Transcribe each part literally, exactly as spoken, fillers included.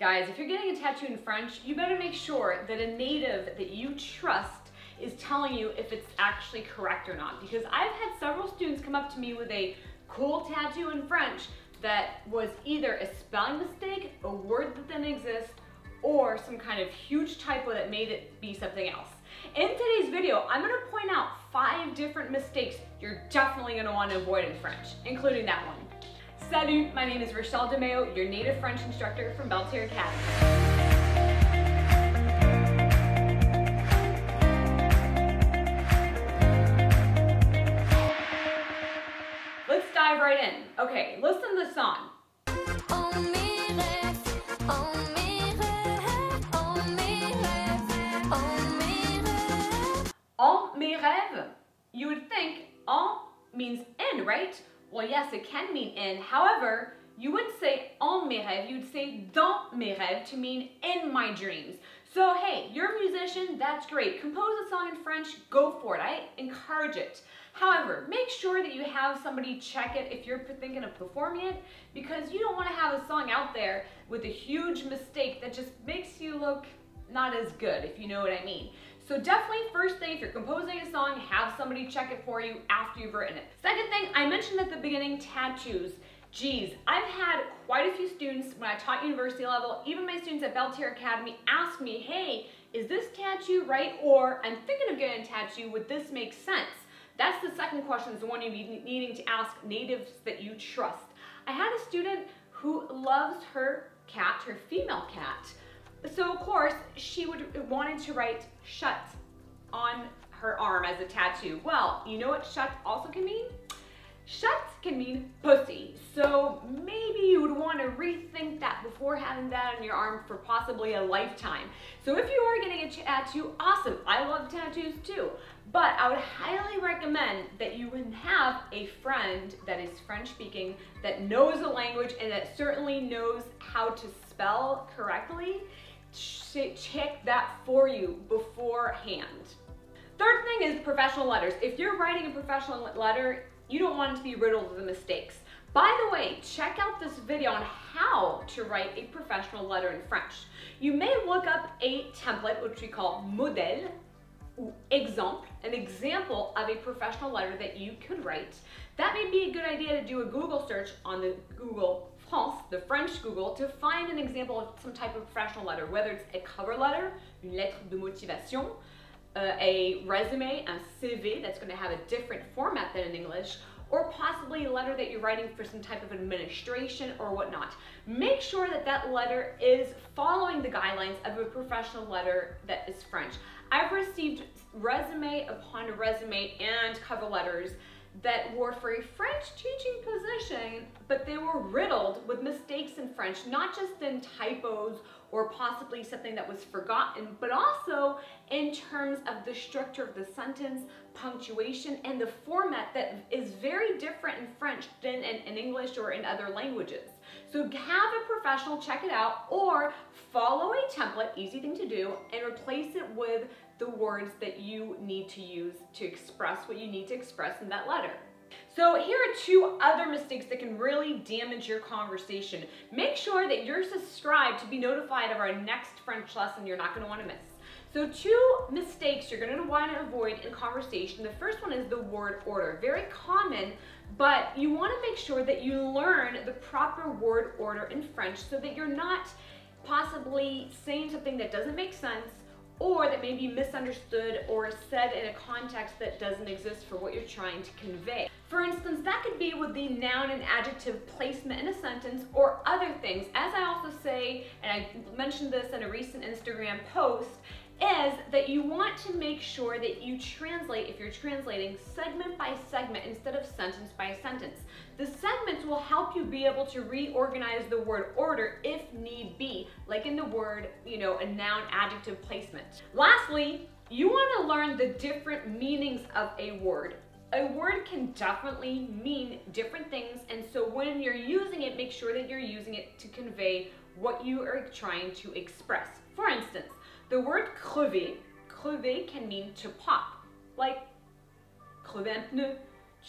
Guys, if you're getting a tattoo in French, you better make sure that a native that you trust is telling you if it's actually correct or not, because I've had several students come up to me with a cool tattoo in French that was either a spelling mistake, a word that didn't exist, or some kind of huge typo that made it be something else. In today's video, I'm going to point out five different mistakes you're definitely going to want to avoid in French, including that one. Salut, my name is Rachele DeMeo, your native French instructor from Belle Terre Academy. Right in. Okay, listen to the song. En mes rêves. You would think en means in, right? Well, yes, it can mean in. However, you wouldn't say en mes rêves, you'd say dans mes rêves to mean in my dreams. So hey, you're a musician, that's great. Compose a song in French, go for it. I encourage it. However, make sure that you have somebody check it if you're thinking of performing it, because you don't want to have a song out there with a huge mistake that just makes you look not as good, if you know what I mean. So definitely, first thing, if you're composing a song, have somebody check it for you after you've written it. Second thing, I mentioned at the beginning, tattoos. Geez, I've had quite a few students when I taught university level, even my students at Belle Terre Academy ask me, hey, is this tattoo right? Or I'm thinking of getting a tattoo, would this make sense? That's the second question, is the one you're needing to ask natives that you trust. I had a student who loves her cat, her female cat. So of course, she would wanted to write shut on her arm as a tattoo. Well, you know what shut also can mean? Shut can mean pussy, so maybe you would want to rethink that before having that on your arm for possibly a lifetime. So if you are getting a tattoo, awesome, I love tattoos too, but I would highly recommend that you have a friend that is French speaking, that knows the language and that certainly knows how to spell correctly, check that for you beforehand. Third thing is professional letters. If you're writing a professional letter, you don't want it to be riddled with mistakes. By the way, check out this video on how to write a professional letter in French. You may look up a template, which we call modèle, or exemple, an example of a professional letter that you could write. That may be a good idea to do a Google search on the Google France, the French Google, to find an example of some type of professional letter, whether it's a cover letter, une lettre de motivation, Uh, a resume, a C V that's going to have a different format than in English, or possibly a letter that you're writing for some type of administration or whatnot. Make sure that that letter is following the guidelines of a professional letter that is French. I've received resume upon resume and cover letters that were for a French teaching position, but they were riddled with mistakes in French, not just in typos or possibly something that was forgotten, but also in terms of the structure of the sentence, punctuation, and the format that is very different in French than in, in English or in other languages. So have a professional check it out, or follow a template, easy thing to do, and replace it with the words that you need to use to express what you need to express in that letter. So here are two other mistakes that can really damage your conversation. Make sure that you're subscribed to be notified of our next French lesson you're not going to want to miss. So two mistakes you're going to want to avoid in conversation. The first one is the word order. Very common, but you want to make sure that you learn the proper word order in French so that you're not possibly saying something that doesn't make sense, or that may be misunderstood or said in a context that doesn't exist for what you're trying to convey. For instance, that could be with the noun and adjective placement in a sentence or other things. As I also say, and I mentioned this in a recent Instagram post, is that you want to make sure that you translate, if you're translating, segment by segment instead of sentence by sentence. The segments will help you be able to reorganize the word order if need be, like in the word, you know, a noun, adjective, placement. Lastly, you want to learn the different meanings of a word. A word can definitely mean different things, and so when you're using it, make sure that you're using it to convey what you are trying to express. For instance, the word crever, crever can mean to pop, like crever un pneu,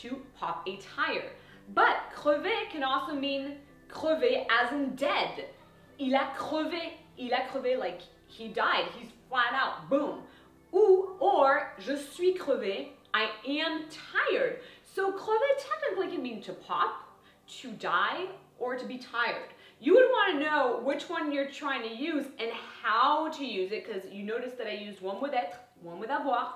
to pop a tire. But crever can also mean crever as in dead, il a crevé, il a crevé, like he died, he's flat out, boom. Ou, or, je suis crevé, I am tired. So crevé technically can mean to pop, to die, or to be tired. You would want to know which one you're trying to use and how to use it, because you notice that I used one with être, one with avoir,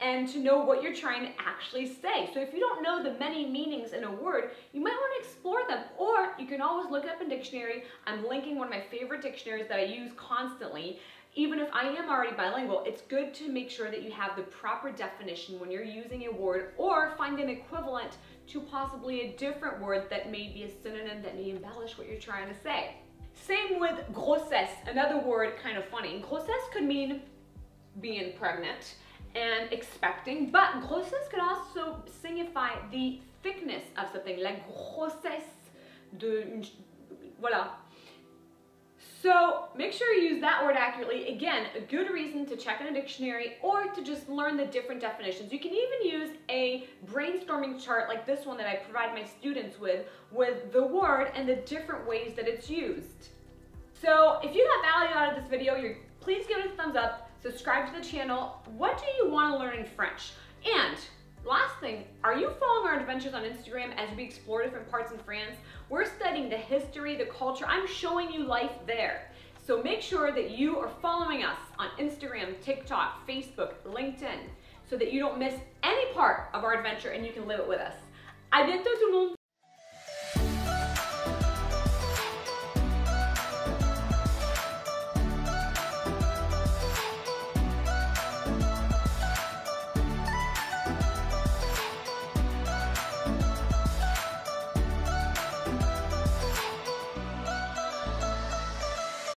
and to know what you're trying to actually say. So if you don't know the many meanings in a word, you might want to explore them, or you can always look up in dictionary. I'm linking one of my favorite dictionaries that I use constantly. Even if I am already bilingual, it's good to make sure that you have the proper definition when you're using a word, or find an equivalent to possibly a different word that may be a synonym that may embellish what you're trying to say. Same with grossesse, another word kind of funny. Grossesse could mean being pregnant and expecting, but grossesse could also signify the thickness of something, la grossesse de, voilà. So make sure you use that word accurately. Again, a good reason to check in a dictionary or to just learn the different definitions. You can even use a brainstorming chart like this one that I provide my students with, with the word and the different ways that it's used. So if you got value out of this video, you're, please give it a thumbs up, subscribe to the channel. What do you want to learn in French? And last thing, are you following our adventures on Instagram as we explore different parts in France? We're studying the history, the culture. I'm showing you life there. So make sure that you are following us on Instagram, TikTok, Facebook, LinkedIn, so that you don't miss any part of our adventure and you can live it with us. À bientôt tout le monde!